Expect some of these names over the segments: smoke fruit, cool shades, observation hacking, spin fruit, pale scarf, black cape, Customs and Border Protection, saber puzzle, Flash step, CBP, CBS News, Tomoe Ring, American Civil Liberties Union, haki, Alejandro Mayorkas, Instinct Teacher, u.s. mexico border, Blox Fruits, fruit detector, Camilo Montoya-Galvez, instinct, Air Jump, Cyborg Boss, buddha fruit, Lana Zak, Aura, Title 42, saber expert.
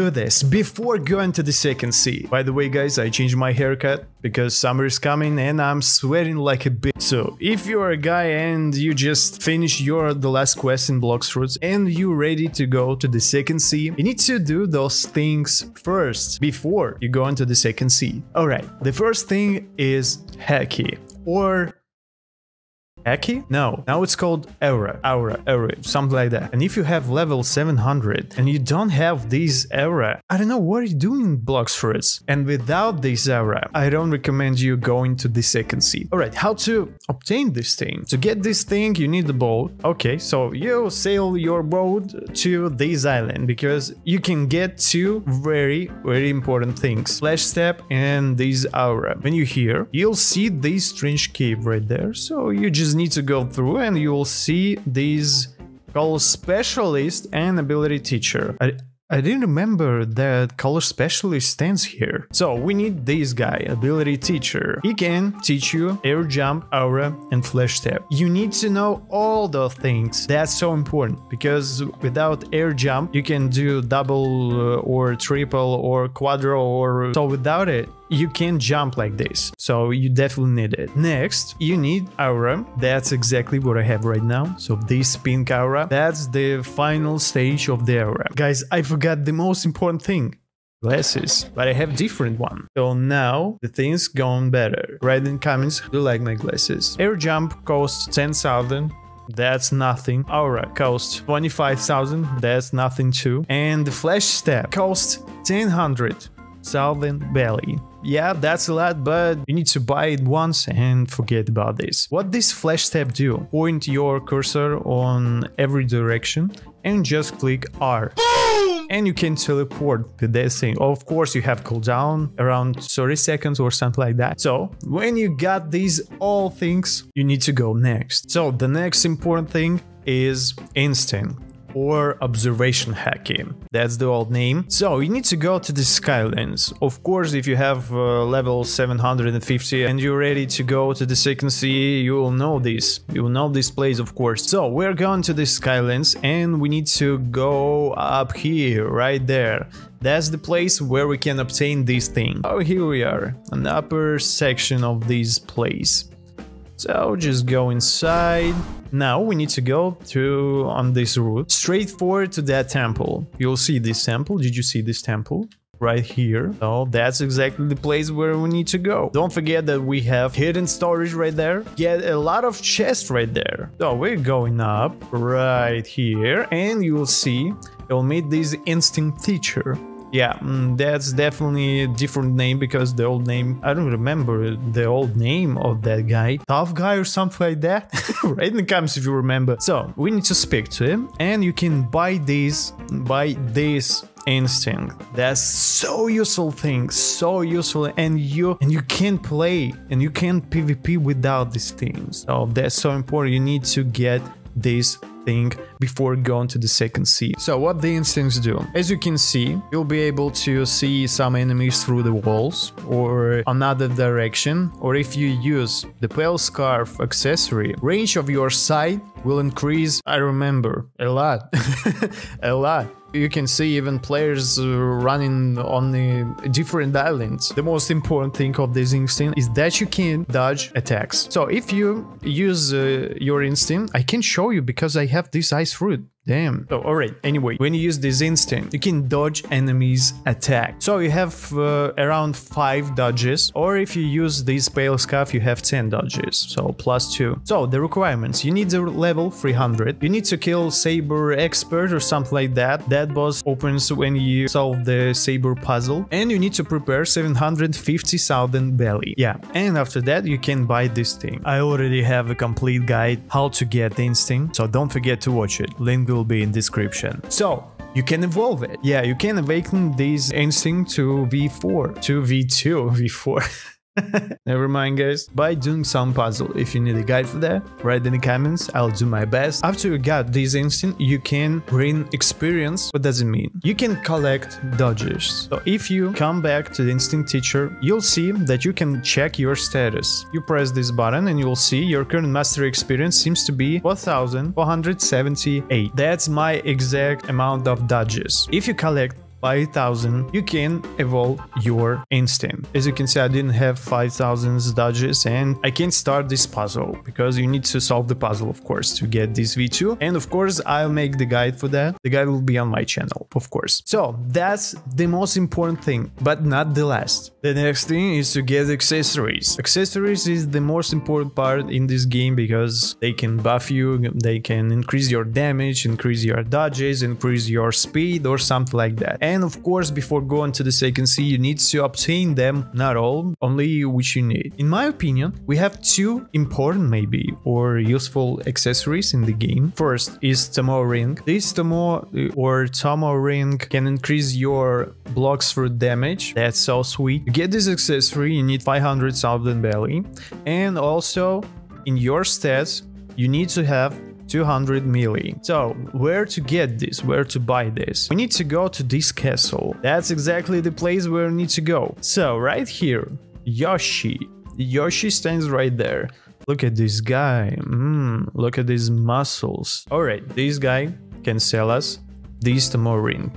do this before going to the second sea. By the way guys, I changed my haircut because summer is coming and I'm sweating like a bitch. So if you're a guy and you just finish the last quest in Blox Fruits and you're ready to go to the second sea, you need to do those things first before you go into the second sea. Alright, the first thing is haki or haki? No, now it's called Aura, something like that. And if you have level 700 and you don't have this Aura, I don't know what you're doing, Blox Fruits. And without this Aura, I don't recommend you going to the second sea. Alright, how to obtain this thing? To get this thing, you need the boat. Okay, so you sail your boat to this island because you can get two very, very important things. Flash step and this Aura. When you're here, you'll see this strange cave right there. So you just need to go through and you will see these color specialist and ability teacher. I didn't remember that color specialist stands here. So we need this guy, ability teacher. He can teach you air jump, aura and flash step. You need to know all those things. That's so important because without air jump you can do double or triple or quadro, or so without it you can jump like this, so you definitely need it. Next, you need aura. That's exactly what I have right now. So this pink aura, that's the final stage of the aura. Guys, I forgot the most important thing. Glasses, but I have different one. So now the thing's gone better. Write in comments, do you like my glasses? Air jump costs 10,000. That's nothing. Aura costs 25,000. That's nothing too. And the flash step costs 1,000 belly. Yeah, that's a lot, but you need to buy it once and forget about this. What does flash step do? Point your cursor on every direction and just click R. Boom! And you can teleport to this thing. Of course, you have cooldown around 30 seconds or something like that. So when you got these all things, you need to go next. So the next important thing is instinct, or observation hacking. That's the old name. So you need to go to the Skylands. Of course, if you have level 750 and you're ready to go to the second sea, you will know this. You will know this place, of course. So we're going to the Skylands and we need to go up here, right there. That's the place where we can obtain this thing. Oh, here we are, an upper section of this place. So just go inside. Now we need to go to on this route straight forward to that temple. You'll see this temple. Did you see this temple? Right here. So that's exactly the place where we need to go. Don't forget that we have hidden storage right there. Get a lot of chests right there. So we're going up right here and you'll see you'll meet this instinct teacher. Yeah, that's definitely a different name because the old name, I don't remember the old name of that guy. Tough guy or something like that. Right in the comments if you remember. So we need to speak to him and you can buy this instinct. That's so useful thing, so useful, and you can't play and you can't PvP without these things. So that's so important. You need to get this thing before going to the second sea. So what the instincts do? As you can see, you'll be able to see some enemies through the walls or another direction, or if you use the pale scarf accessory, range of your sight will increase, I remember, a lot. A lot. You can see even players running on the different islands. The most important thing of this instinct is that you can dodge attacks. So if you use your instinct, I can show you because I have this ice fruit. Damn. So, alright, anyway, when you use this instinct, you can dodge enemies' attack. So you have around 5 dodges, or if you use this pale scarf, you have 10 dodges, so +2. So the requirements, you need the level 300, you need to kill saber expert or something like that. That boss opens when you solve the saber puzzle, and you need to prepare 750,000 belly. Yeah, and after that, you can buy this thing. I already have a complete guide how to get the instinct, so don't forget to watch it. Link will be in description. So you can evolve it. Yeah, you can awaken this instinct to V4, to V2, V4. Never mind guys, by doing some puzzle. If you need a guide for that, write in the comments, I'll do my best. After you got this instinct, you can gain experience. What does it mean? You can collect dodges. So if you come back to the instinct teacher, you'll see that you can check your status. You press this button and you'll see your current mastery experience seems to be 4,478. That's my exact amount of dodges. If you collect 5,000, you can evolve your instinct. As you can see, I didn't have 5,000 dodges and I can't start this puzzle because you need to solve the puzzle, of course, to get this V2. And of course, I'll make the guide for that. The guide will be on my channel, of course. So that's the most important thing, but not the last. The next thing is to get accessories. Accessories is the most important part in this game because they can buff you, they can increase your damage, increase your dodges, increase your speed or something like that. And of course, before going to the second C, you need to obtain them, not all, only which you need. In my opinion, we have two important maybe or useful accessories in the game. First is Tomoe Ring. This Tomoe Ring can increase your Blox Fruit damage. That's so sweet. To get this accessory, you need 500,000 belly, and also in your stats you need to have 200 melee. So where to get this, where to buy this? We need to go to this castle. That's exactly the place where we need to go. So right here, Yoshi stands right there. Look at this guy. Look at these muscles. All right, this guy can sell us this Tomoe Ring.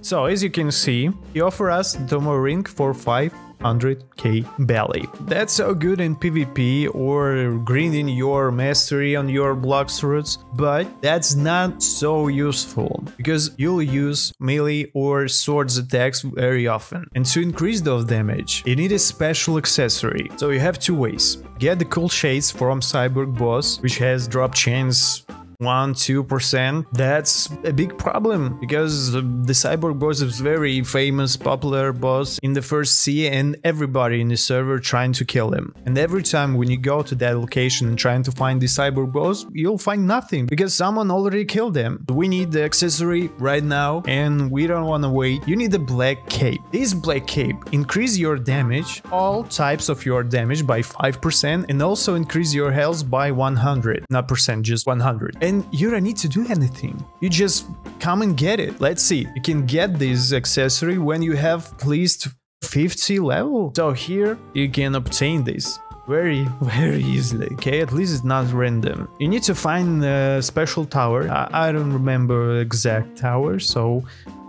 So as you can see, he offers us Tomoe Ring for 500k belly. That's so good in PvP or grinding your mastery on your Blox Fruits, but that's not so useful because you'll use melee or swords attacks very often, and to increase those damage you need a special accessory. So you have two ways: get the cool shades from Cyborg Boss, which has drop chance 1-2%. That's a big problem because the Cyborg Boss is very famous, popular boss in the first sea, and everybody in the server trying to kill him. And every time when you go to that location and trying to find the Cyborg Boss, you'll find nothing because someone already killed him. We need the accessory right now and we don't want to wait. You need a black cape. This black cape increase your damage, all types of your damage, by 5% and also increase your health by 100, not percent, just 100. And you don't need to do anything. You just come and get it. Let's see. You can get this accessory when you have at least 50 level. So here you can obtain this very, very easily, okay? At least it's not random. You need to find a special tower. I don't remember exact tower, so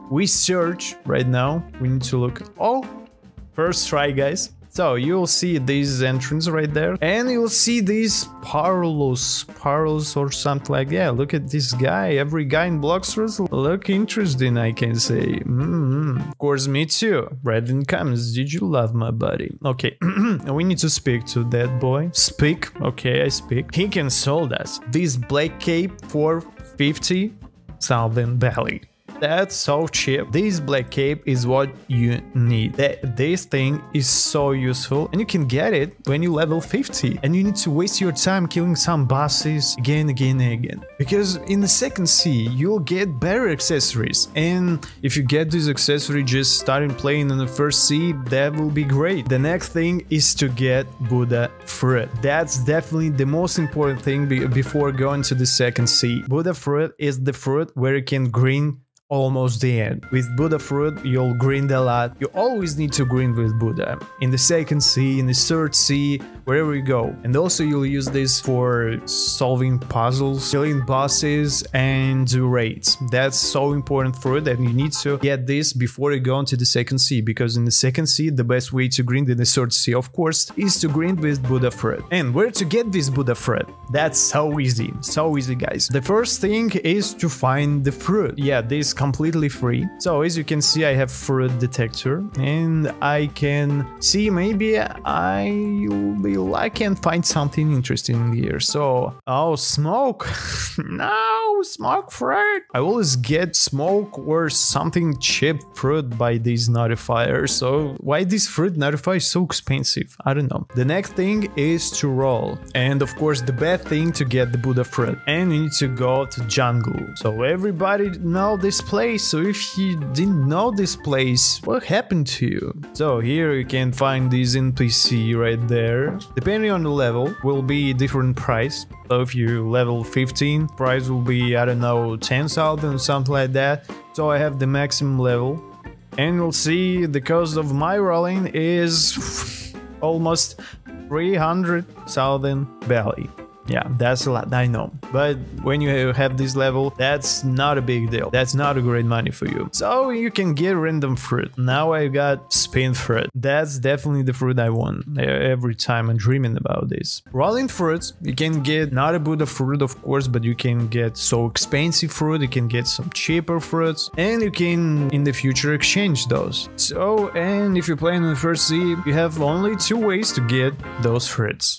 we search right now. We need to look. Oh, first try, guys. So you'll see this entrance right there, and you'll see these parlos or something like that. Yeah, look at this guy. Every guy in Blox Fruits look interesting, I can say. Of course, me too. Read in comments, did you love my body? Okay, we need to speak to that boy. Speak. Okay, I speak. He can sold us this black cape for 50,000 belly. That's so cheap. This black cape is what you need. This thing is so useful, and you can get it when you level 50 and you need to waste your time killing some bosses again, because in the second sea you'll get better accessories. And if you get this accessory just starting playing in the first sea, that will be great. The next thing is to get Buddha Fruit. That's definitely the most important thing before going to the second sea. Buddha Fruit is the fruit where you can green almost the end. With Buddha Fruit you'll grind a lot. You always need to grind with Buddha in the second sea, in the third sea, wherever you go. And also you'll use this for solving puzzles, killing bosses and raids. That's so important fruit, and you need to get this before you go into the second sea, because in the second sea the best way to grind in the third sea, of course, is to grind with Buddha Fruit. And where to get this Buddha Fruit? That's so easy, guys. The first thing is to find the fruit. Yeah, this completely free. So as you can see, I have fruit detector and I can see maybe I can find something interesting here. So oh, smoke. No, smoke fruit. I always get smoke or something cheap fruit by these notifiers. So why this fruit notifier is so expensive? I don't know. The next thing is to roll, and of course the bad thing to get the Buddha fruit, and you need to go to jungle. So everybody know this place. So if you didn't know this place, what happened to you? So here you can find this NPC right there. Depending on the level will be different price. So if you level 15, price will be, I don't know, 10,000, something like that. So I have the maximum level, and we'll see the cost of my rolling is almost 300,000 belly. Yeah, that's a lot, I know. But when you have this level, that's not a big deal. That's not a great money for you. So you can get random fruit. Now I got spin fruit. That's definitely the fruit I want every time I'm dreaming about this. Rolling fruits, you can get not a Buddha fruit, of course, but you can get so expensive fruit, you can get some cheaper fruits, and you can in the future exchange those. So, and if you're playing on the first Z, you have only two ways to get those fruits.